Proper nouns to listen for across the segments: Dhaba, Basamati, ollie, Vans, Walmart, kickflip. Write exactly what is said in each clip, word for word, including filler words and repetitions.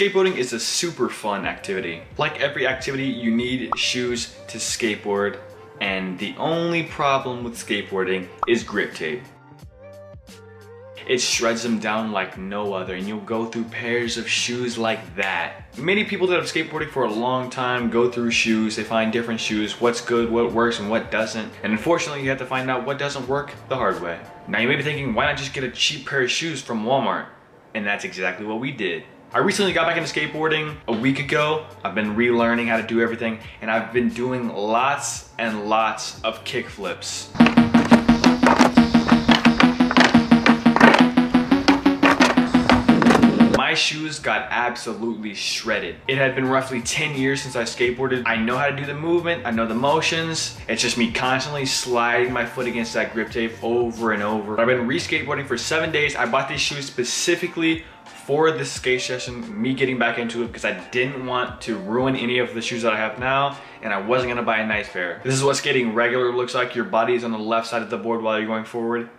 Skateboarding is a super fun activity. Like every activity, you need shoes to skateboard, and the only problem with skateboarding is grip tape. It shreds them down like no other, and you'll go through pairs of shoes like that. Many people that have skateboarded for a long time go through shoes. They find different shoes, what's good, what works, and what doesn't. And unfortunately, you have to find out what doesn't work the hard way. Now you may be thinking, why not just get a cheap pair of shoes from Walmart? And that's exactly what we did. I recently got back into skateboarding a week ago. I've been relearning how to do everything, and I've been doing lots and lots of kickflips. My shoes got absolutely shredded. It had been roughly ten years since I skateboarded. I know how to do the movement, I know the motions. It's just me constantly sliding my foot against that grip tape over and over. I've been re-skateboarding for seven days. I bought these shoes specifically for this skate session, me getting back into it, because I didn't want to ruin any of the shoes that I have now, and I wasn't gonna buy a nice pair. This is what skating regular looks like. Your body is on the left side of the board while you're going forward,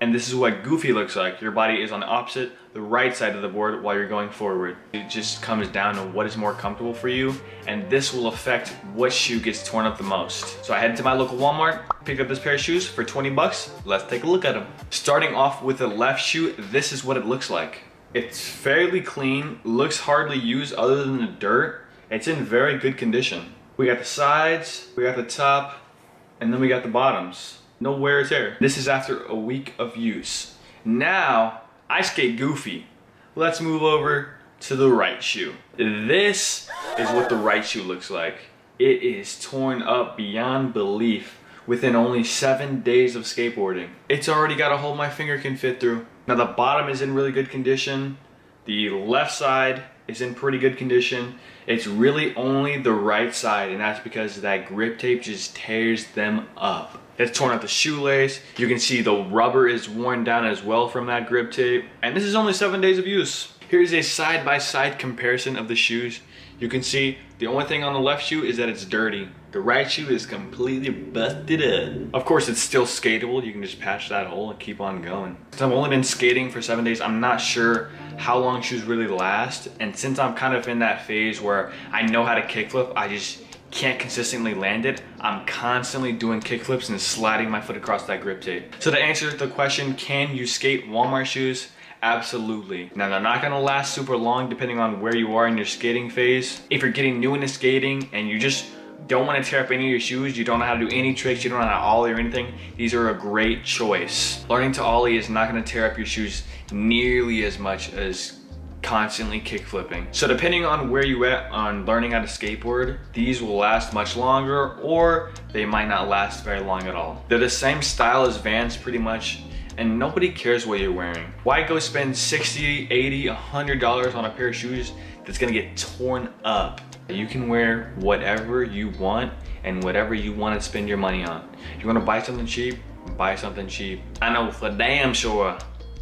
and this is what goofy looks like. Your body is on the opposite, the right side of the board while you're going forward. It just comes down to what is more comfortable for you, and this will affect what shoe gets torn up the most. So I headed to my local Walmart, picked up this pair of shoes for twenty bucks. Let's take a look at them. Starting off with the left shoe, this is what it looks like. It's fairly clean, looks hardly used other than the dirt. It's in very good condition. We got the sides, we got the top, and then we got the bottoms. No wear or tear. This is after a week of use. Now, I skate goofy. Let's move over to the right shoe. This is what the right shoe looks like. It is torn up beyond belief within only seven days of skateboarding. It's already got a hole my finger can fit through. Now the bottom is in really good condition. The left side is in pretty good condition. It's really only the right side, and that's because that grip tape just tears them up. It's torn up the shoelace. You can see the rubber is worn down as well from that grip tape. And this is only seven days of use. Here's a side-by-side comparison of the shoes. You can see the only thing on the left shoe is that it's dirty. The right shoe is completely busted up. Of course, it's still skateable. You can just patch that hole and keep on going. Since I've only been skating for seven days, I'm not sure how long shoes really last. And since I'm kind of in that phase where I know how to kickflip, I just can't consistently land it, I'm constantly doing kickflips and sliding my foot across that grip tape. So to answer the question, can you skate Walmart shoes? Absolutely. Now they're not gonna last super long depending on where you are in your skating phase. If you're getting new into skating and you just don't wanna tear up any of your shoes, you don't know how to do any tricks, you don't know how to ollie or anything, these are a great choice. Learning to ollie is not gonna tear up your shoes nearly as much as constantly kick flipping. So depending on where you at on learning how to skateboard, these will last much longer or they might not last very long at all. They're the same style as Vans pretty much, and nobody cares what you're wearing. Why go spend sixty, eighty, a hundred dollars on a pair of shoes that's gonna get torn up? You can wear whatever you want and whatever you wanna spend your money on. You wanna buy something cheap, buy something cheap. I know for damn sure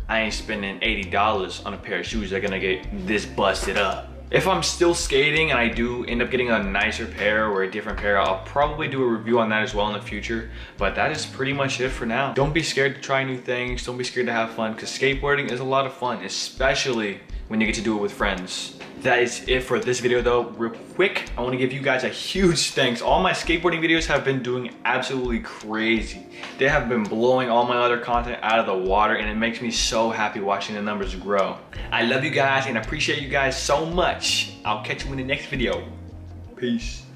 I ain't spending eighty dollars on a pair of shoes that are gonna get this busted up. If I'm still skating and I do end up getting a nicer pair or a different pair, I'll probably do a review on that as well in the future, but that is pretty much it for now. Don't be scared to try new things. Don't be scared to have fun, because skateboarding is a lot of fun, especially when you get to do it with friends. That is it for this video though. Real quick, I wanna give you guys a huge thanks. All my skateboarding videos have been doing absolutely crazy. They have been blowing all my other content out of the water, and it makes me so happy watching the numbers grow. I love you guys and appreciate you guys so much. I'll catch you in the next video. Peace.